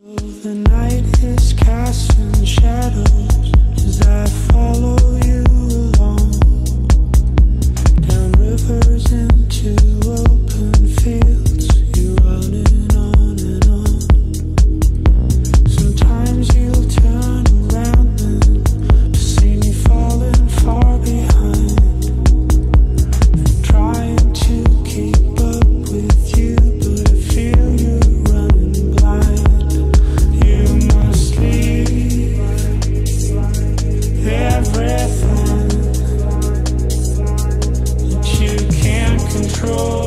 The night is casting shadows as I follow you along, down rivers into open fields. You're running on and on. Sometimes you'll turn around then to see me falling far behind. I'm trying to keep up with you, but I feel you. Everything that you can't control.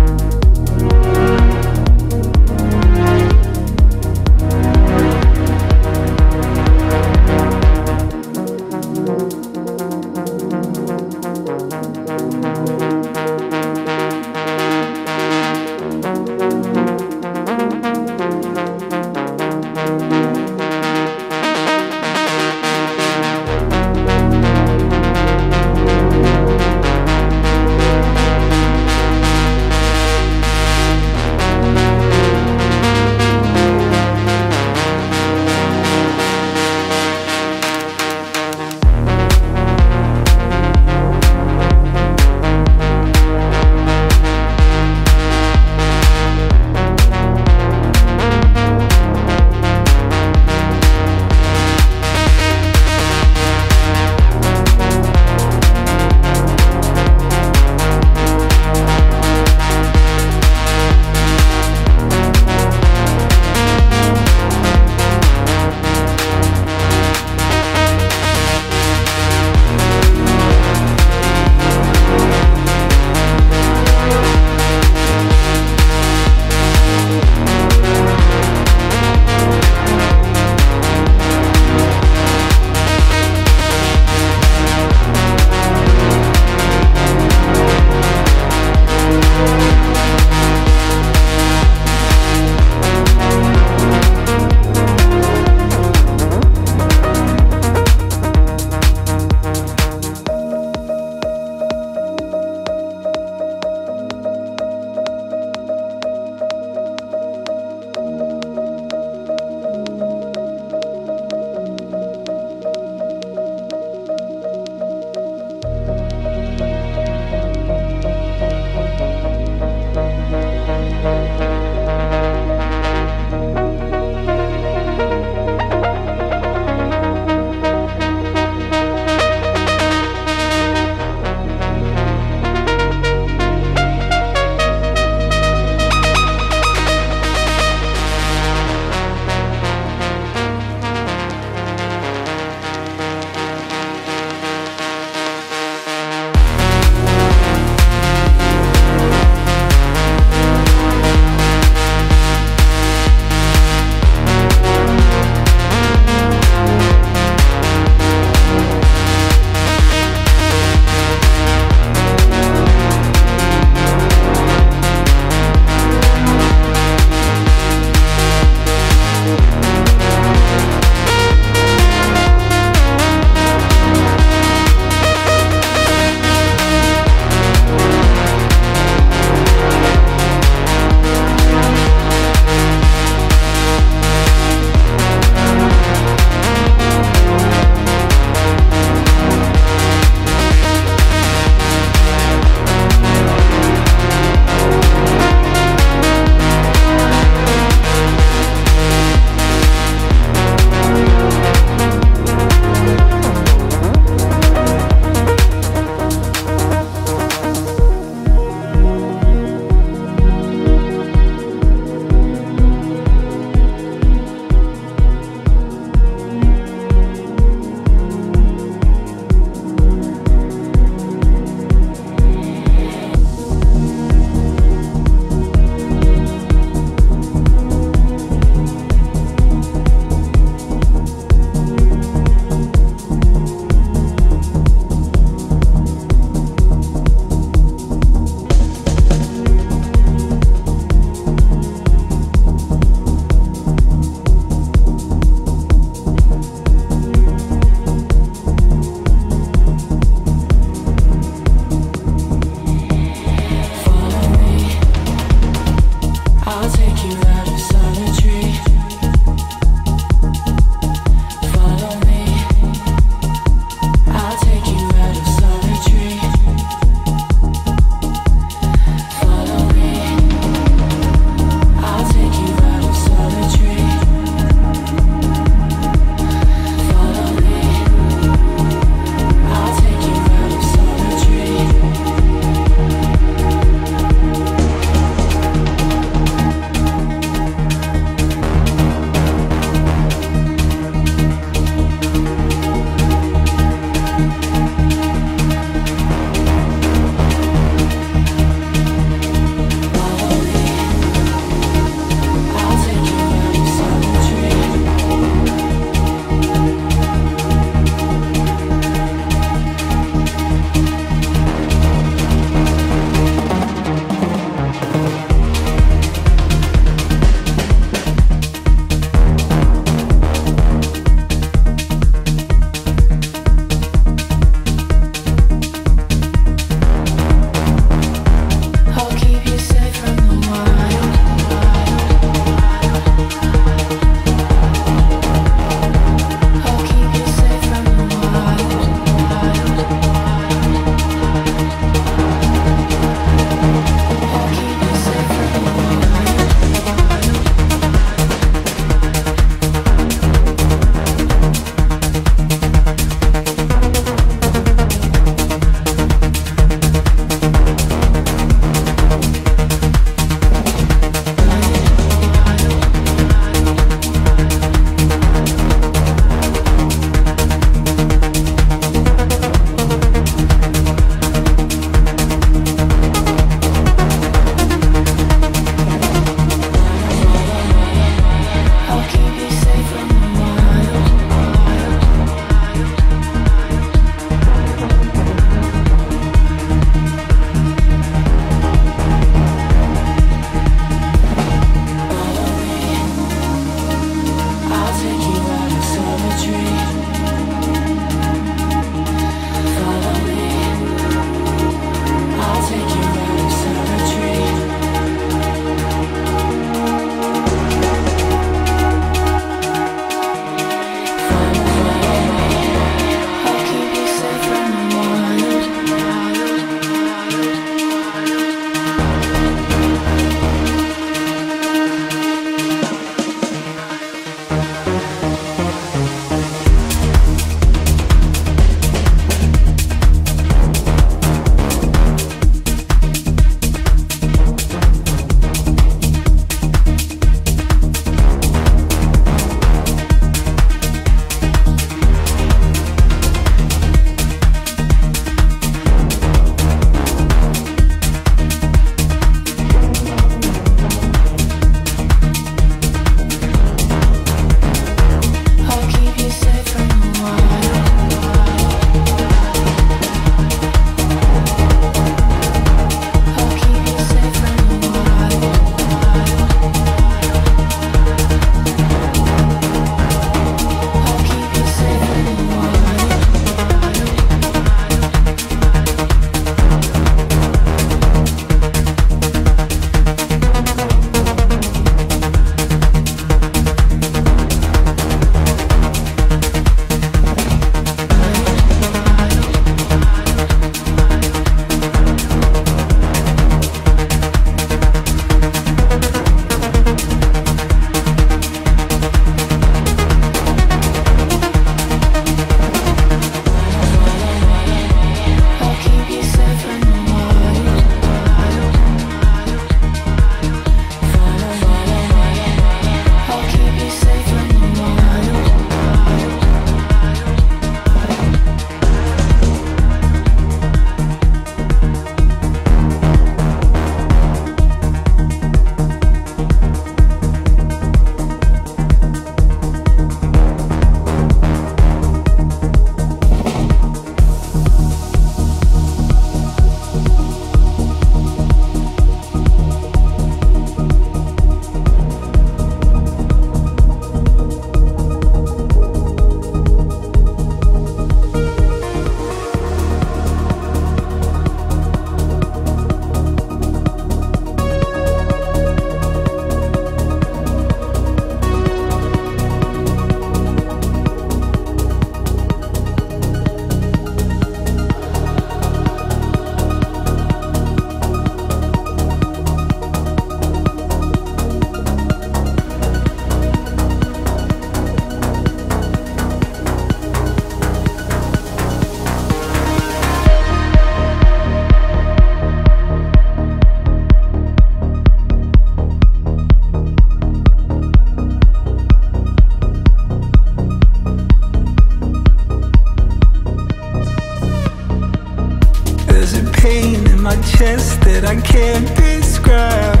that I can't describe.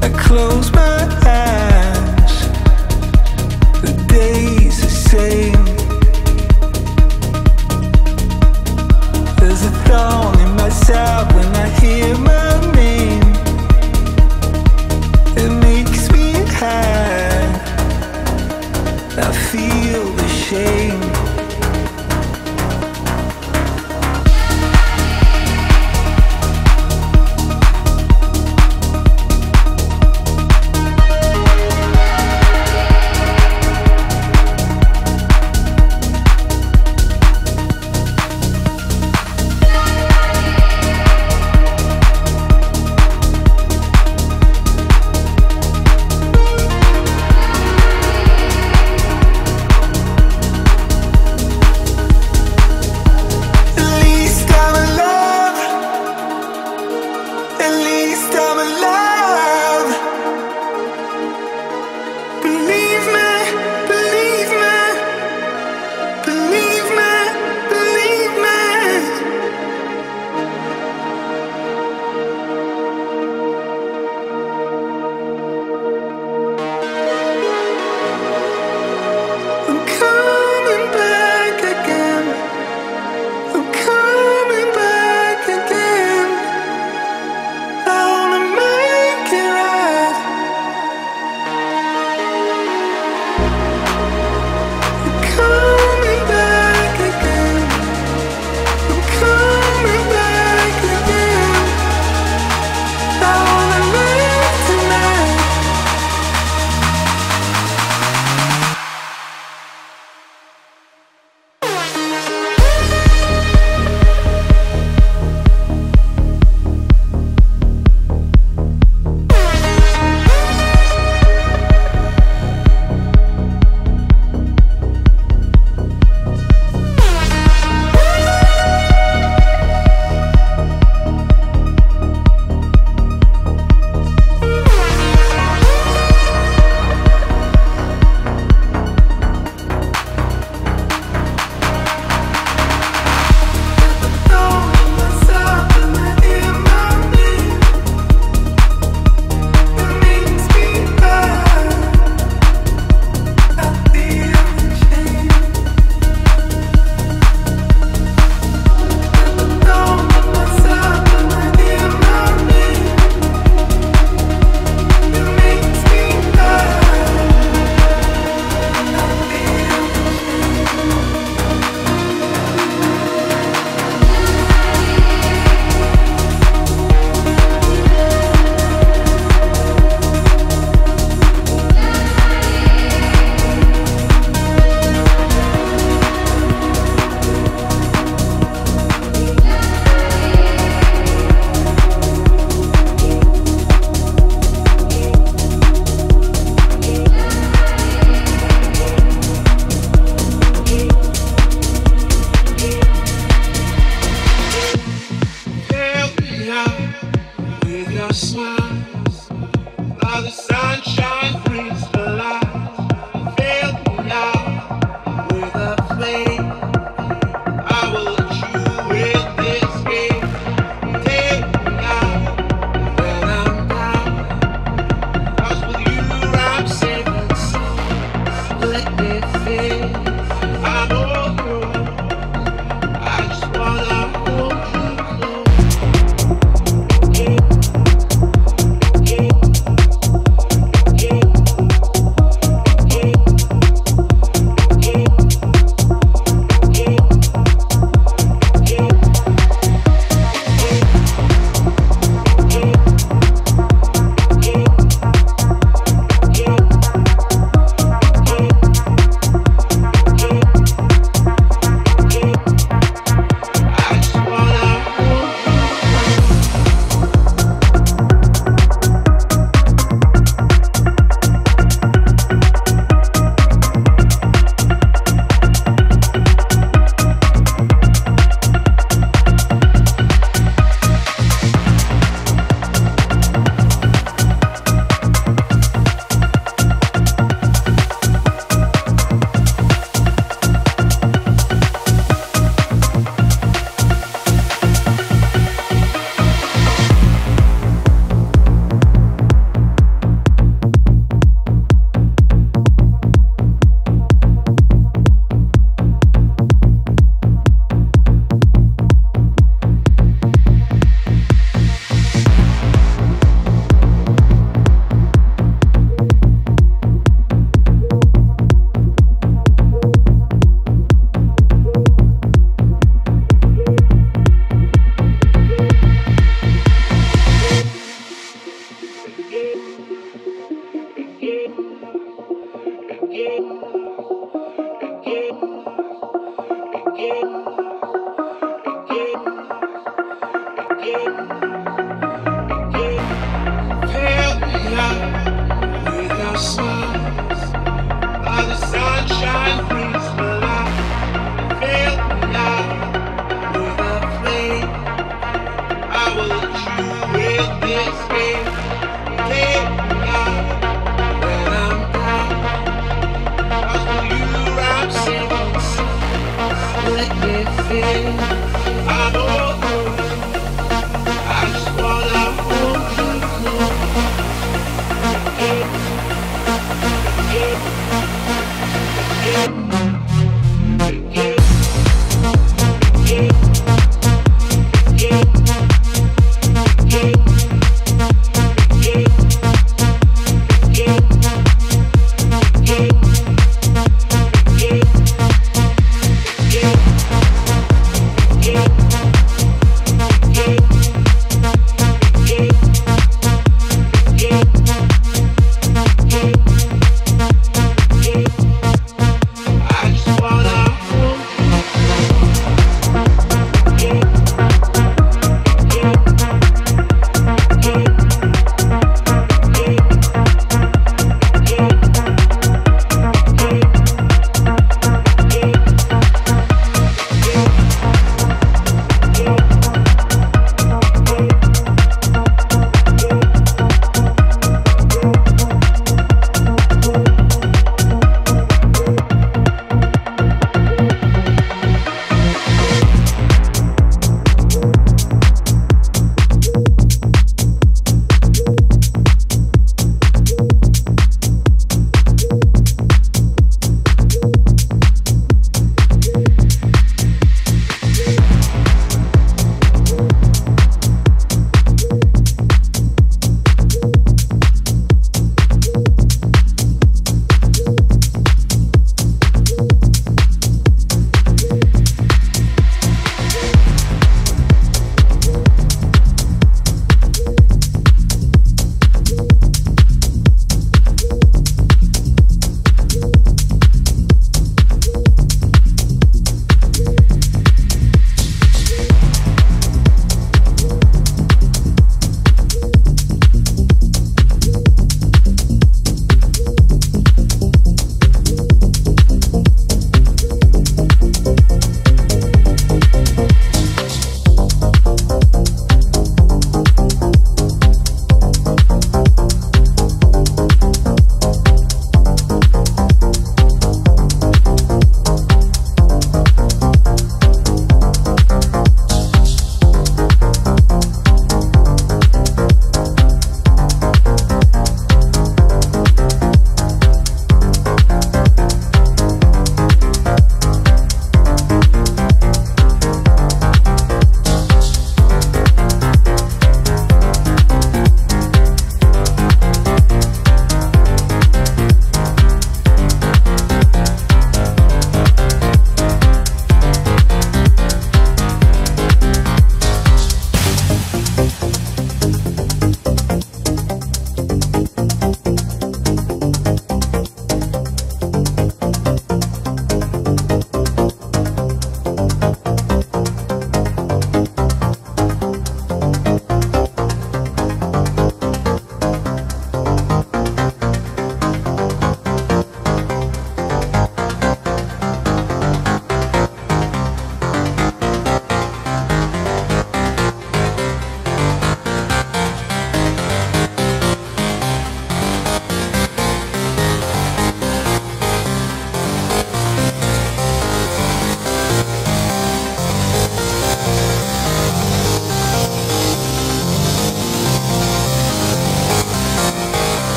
I close my eyes, the day's the same. There's a thorn in my side when I hear my name. It makes me hide, I feel the shame.